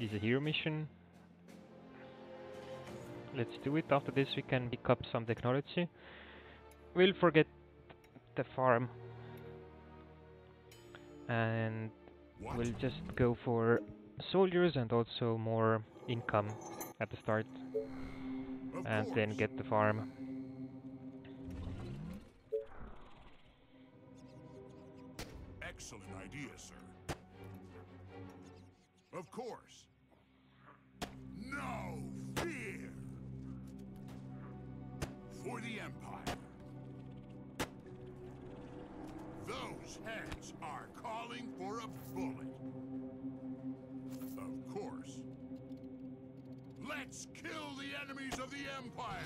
is a hero mission. Let's do it. After this we can pick up some technology. We'll forget the farm and we'll just go for soldiers and also more income at the start, and then get the farm. Excellent idea, sir. Of course. No fear. For the Empire. Those heads are calling for a bullet. Of course. Let's kill the enemies of the Empire.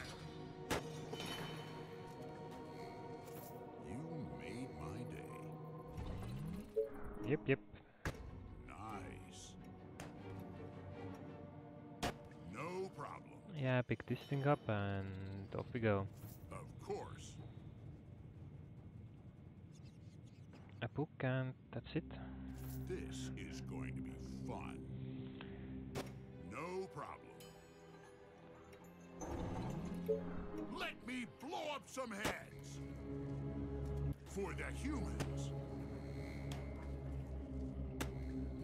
You made my day. Yep, yep. Nice. No problem. Yeah, pick this thing up and off we go. Of course. A book and that's it. This is going to be fun. No problem. Let me blow up some heads for the humans.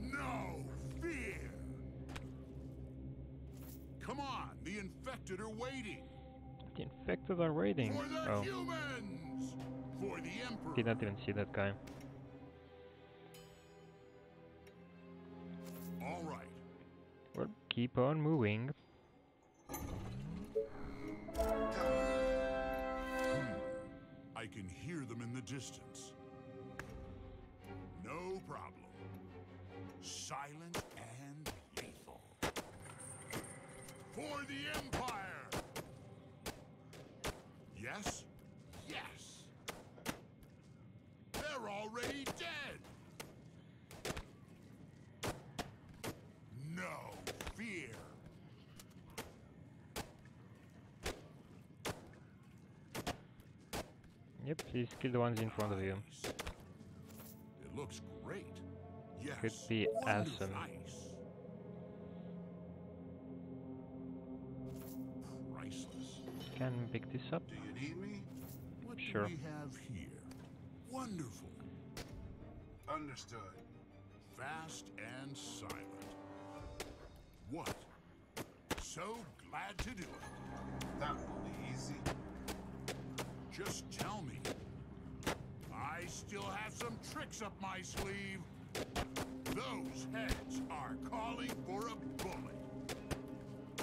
No fear. Come on, the infected are waiting. The infected are waiting. For the humans. For the Emperor. Did not even see that guy. All right. Well, keep on moving. I can hear them in the distance. No problem. Silent and lethal. For the Empire. Yes? Yes. They're already dead. No fear. Yep, please kill the ones in front of you. It looks great. Yes. Could be awesome. Nice. Priceless. Can pick this up? Do you need me? What sure. Do we have here? Wonderful. Understood. Fast and silent. What? So glad to do it. That will be easy. Just tell me. I still have some tricks up my sleeve. Those heads are calling for a bullet.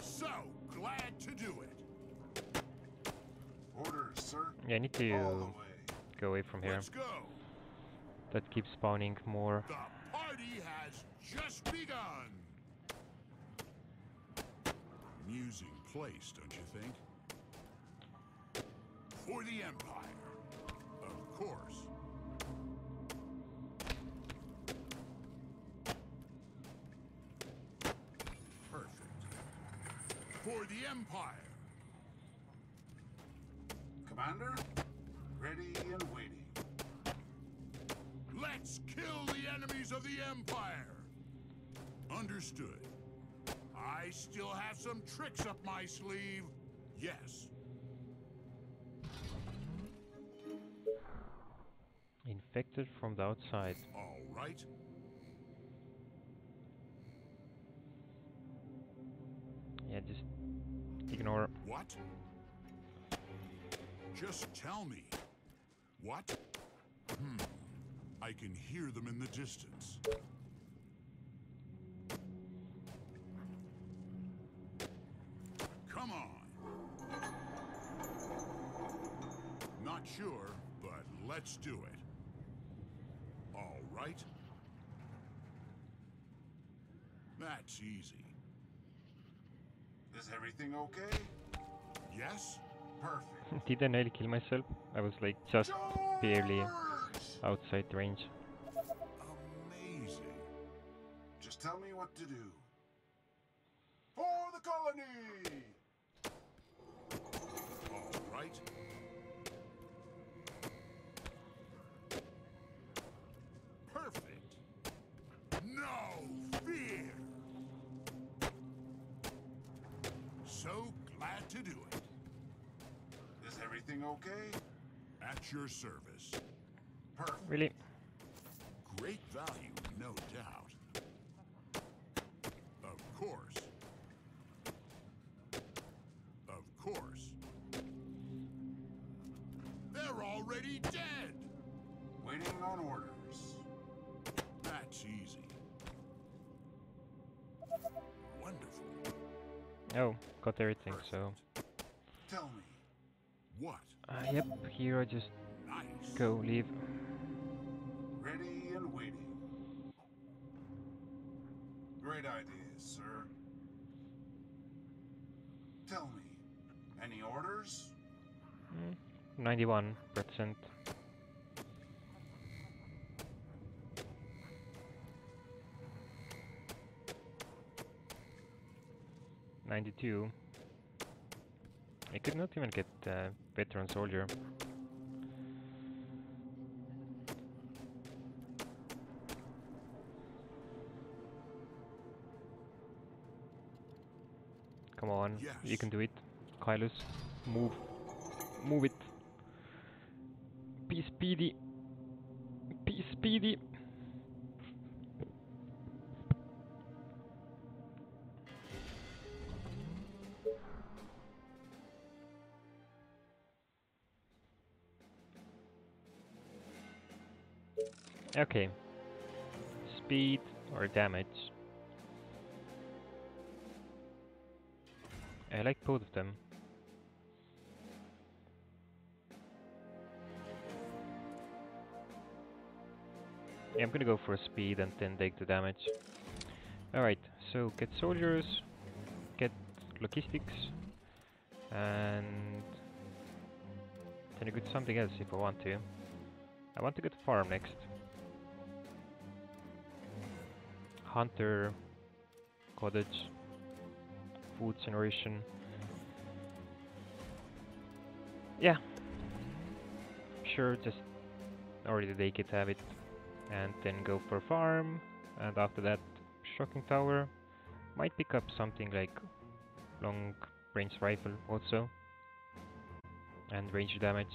So glad to do it. Orders, sir. Yeah, I need to go away from here. Let's go. That keeps spawning more. The party has just begun. Amusing place, don't you think? For the Empire, of course. Perfect. For the Empire. Commander, ready and waiting. Let's kill the enemies of the Empire. Understood. I still have some tricks up my sleeve. Yes. Infected from the outside. All right. Yeah, just ignore. What? Just tell me. What? I can hear them in the distance. Come on. Not sure, but let's do it. All right. That's easy. Is everything okay? Yes? Perfect. Did I nearly kill myself? I was like just barely outside range. Amazing. Just tell me what to do. For the colony! Right. Perfect. No fear. so glad to do it. Is everything okay? At your service. Perfect. Really? Great value, no doubt. Of course. Of course. They're already dead! Waiting on orders. That's easy. Wonderful. Oh, got everything, so... Tell me. What? Yep, here I just... Nice. Go, leave. Ready and waiting. Great ideas, sir. Tell me, any orders? 91%. $92. I could not even get a veteran soldier. Come on, yes. You can do it. Kylus, move. Move it. Be speedy. Be speedy. Okay. Speed or damage. I like both of them. Yeah, I'm gonna go for speed and then take the damage. Alright, so get soldiers, get logistics, and then I get something else if I want to. I want to get farm next. Hunter, cottage, food generation. Yeah, sure, just already they could have it. And then go for farm, and after that shocking tower. Might pick up something like long range rifle also, and range damage.